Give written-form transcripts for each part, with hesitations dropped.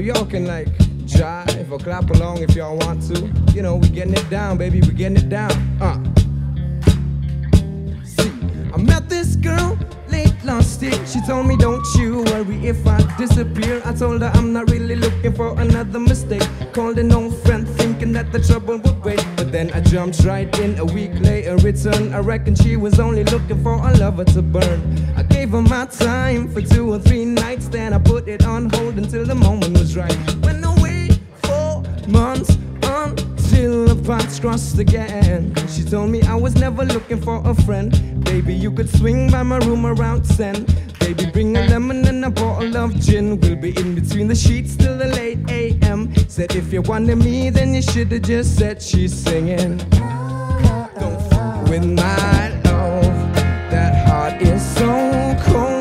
y'all can like jive or clap along if y'all want to. You know, we getting it down, baby, we getting it down. See, I met this girl late last year. She told me, don't you worry if I disappear. I told her I'm not really looking for another mistake. Called an old friend thinking that the trouble would wait. But then I jumped right in a week later return. I reckon she was only looking for a lover to burn. I gave her my time for 2 or 3 nights. Then I put it on hold until the moment was right. Went away 4 months until the paths crossed again. She told me I was never looking for a friend. Baby, you could swing by my room around 10. Baby, bring a lemon and a bottle of gin. We'll be in between the sheets till the late a.m. Said if you wanted me, then you should have just said. She's singing, don't fool with my love. That heart is so cold.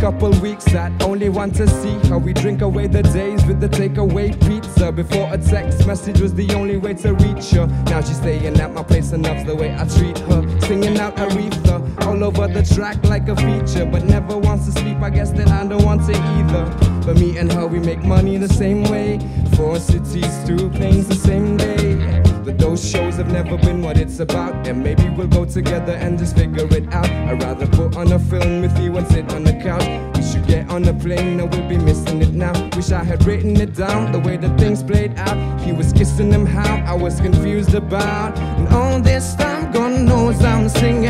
Couple weeks, I only want to see how we drink away the days with the takeaway pizza. Before a text message was the only way to reach her. Now she's staying at my place and loves the way I treat her. Singing out Aretha all over the track like a feature, but never wants to sleep. I guess that I don't want to either. But me and her, we make money the same way. 4 cities, 2 planes the same day. But those shows have never been what it's about. And maybe we'll go together and just figure it out. I'd rather put on a film with you and sit on the couch. We should get on a plane, now we'll be missing it now. Wish I had written it down, the way that things played out. He was kissing him how I was confused about. And all this time, God knows I'm singing,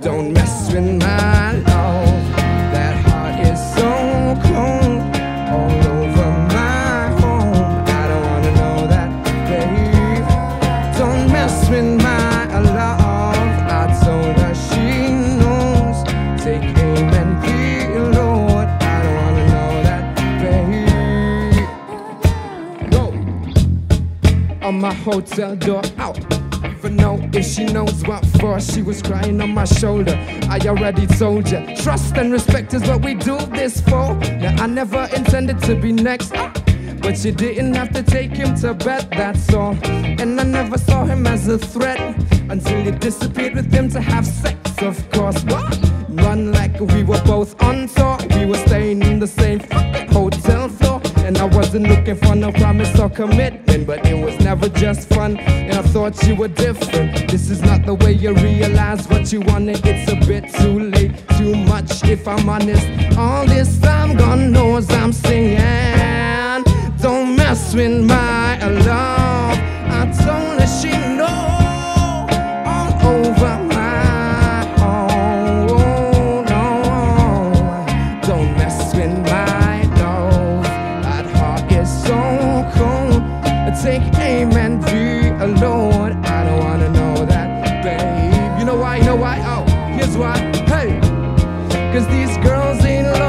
don't mess with my love. That heart is so cold. All in my love, I told her she knows. Take aim and be Lord. I don't wanna know that, babe. Go on my hotel door out. Never know if she knows what for. She was crying on my shoulder. I already told ya, trust and respect is what we do this for. Now I never intended to be next. But you didn't have to take him to bed, that's all. And I never saw him as a threat until you disappeared with him to have sex, of course. What? Run like we were both on tour. We were staying in the same hotel floor. And I wasn't looking for no promise or commitment, but it was never just fun. And I thought you were different. This is not the way you realize what you wanted. It's a bit too late, too much if I'm honest. All this time, God knows I'm singing, don't mess with my love. I told her she knows all over my own. Oh, no. Don't mess with my love. That heart is so cold. Take aim and be alone. I don't wanna know that, babe. You know why? You know why? Oh, here's why. Hey, 'cause these girls ain't loyal.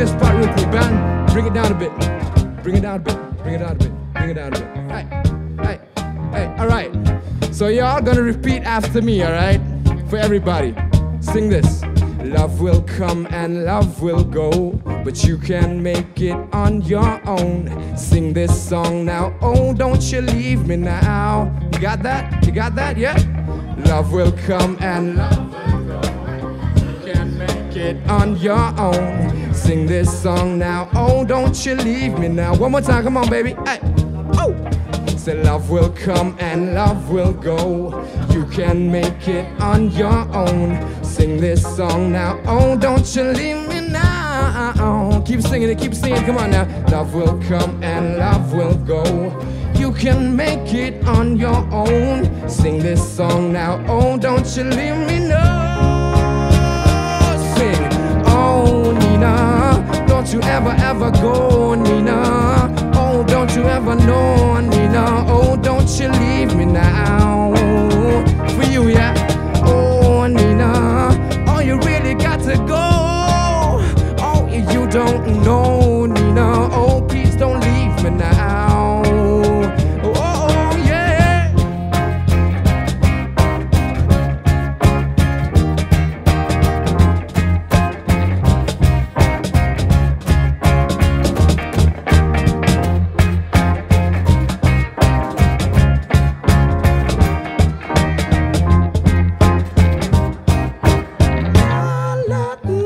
This part with me, Ben. Bring it down a bit. Bring it down a bit. Bring it down a bit. Bring it down a bit. Hey, hey, hey. All right. So you're all gonna repeat after me, all right? For everybody, sing this. Love will come and love will go, but you can make it on your own. Sing this song now. Oh, don't you leave me now. You got that? You got that? Yeah. Love will come and love will go. You can make it on your own. Sing this song now, oh don't you leave me now. One more time, come on baby, hey, oh. Say love will come and love will go. You can make it on your own. Sing this song now, oh don't you leave me now. Keep singing it, keep singing, come on now. Love will come and love will go. You can make it on your own. Sing this song now, oh don't you leave me now. Sing, oh Nina, don't you ever, ever go, Nina. Oh, don't you ever know, Nina. Oh, don't you leave me now. For you, yeah. Oh, Nina. not.